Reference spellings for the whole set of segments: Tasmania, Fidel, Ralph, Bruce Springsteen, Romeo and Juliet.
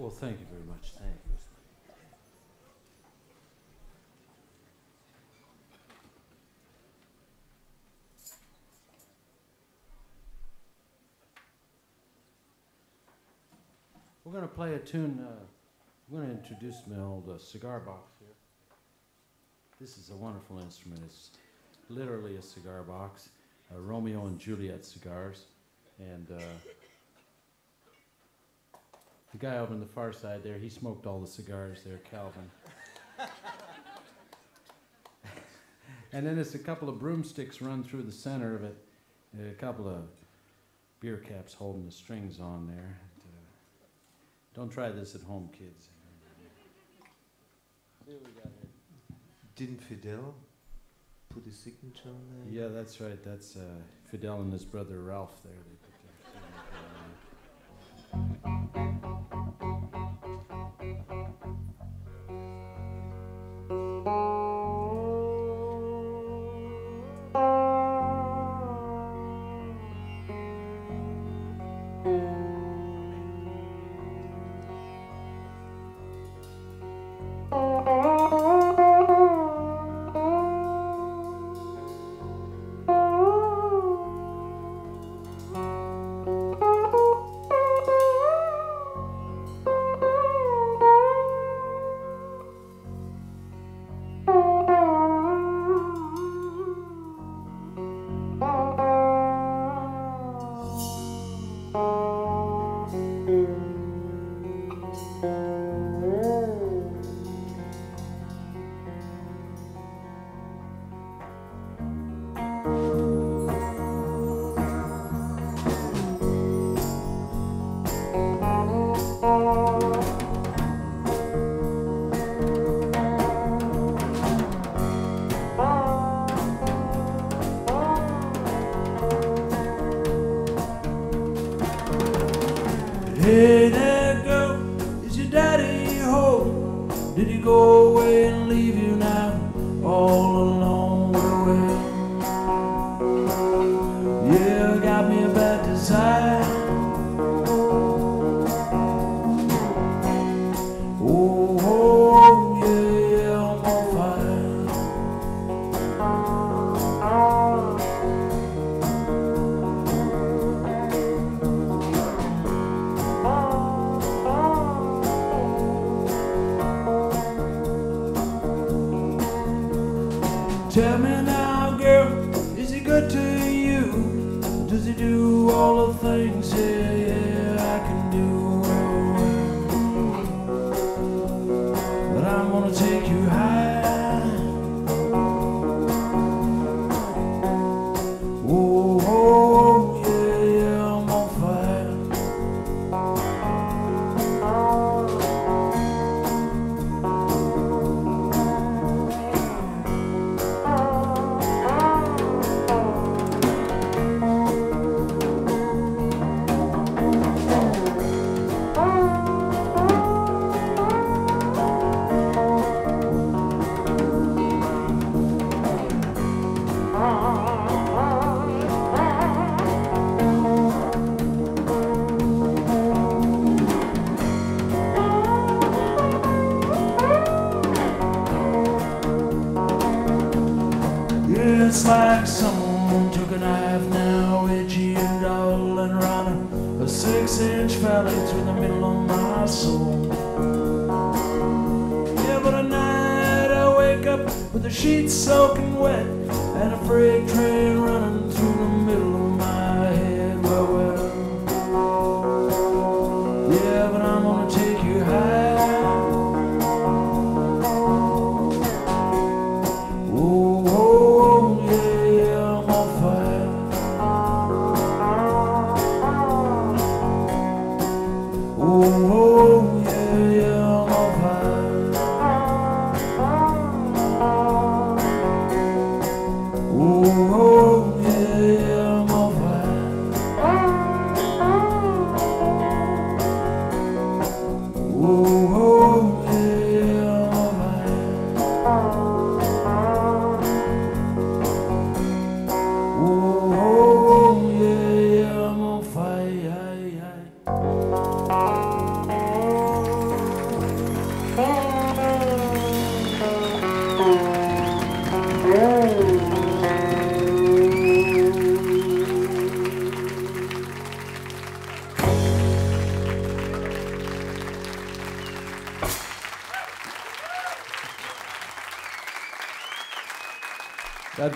Well, thank you very much. Thank you. We're going to play a tune. I'm going to introduce my old cigar box here. This is a wonderful instrument. It's literally a cigar box, Romeo and Juliet cigars. And the guy over on the far side there, he smoked all the cigars there, Calvin. And then it's a couple of broomsticks run through the center of it, a couple of beer caps holding the strings on there. Don't try this at home, kids. See what we got here. Didn't Fidel put his signature on there? Yeah, that's right. That's Fidel and his brother Ralph there. They put their signature on there.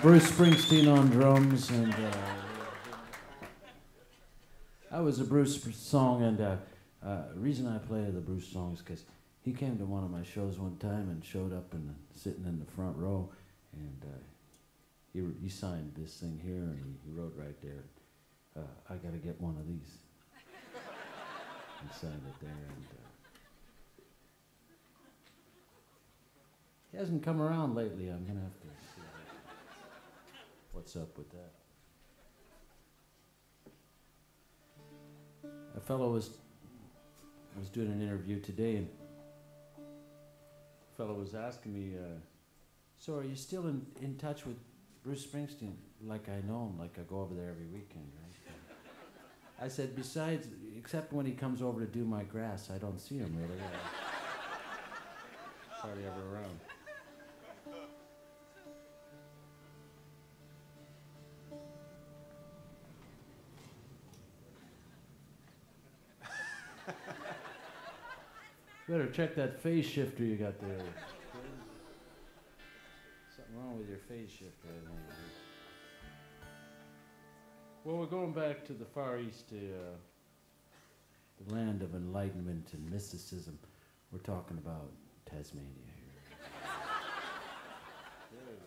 Bruce Springsteen on drums, and that was a Bruce song. And the reason I play the Bruce song is because he came to one of my shows one time and showed up and sitting in the front row, and he signed this thing here, and he wrote right there, "I gotta get one of these." And signed it there, and he hasn't come around lately. I'm gonna have to see what's up with that. A fellow was doing an interview today, and a fellow was asking me, "So are you still in touch with Bruce Springsteen? Like I know him, like I go over there every weekend, right?" I said, "Besides, except when he comes over to do my grass, I don't see him really." Hardly ever around. Better check that phase shifter you got there. Something wrong with your phase shifter, I think. Well, we're going back to the Far East, the land of enlightenment and mysticism. We're talking about Tasmania.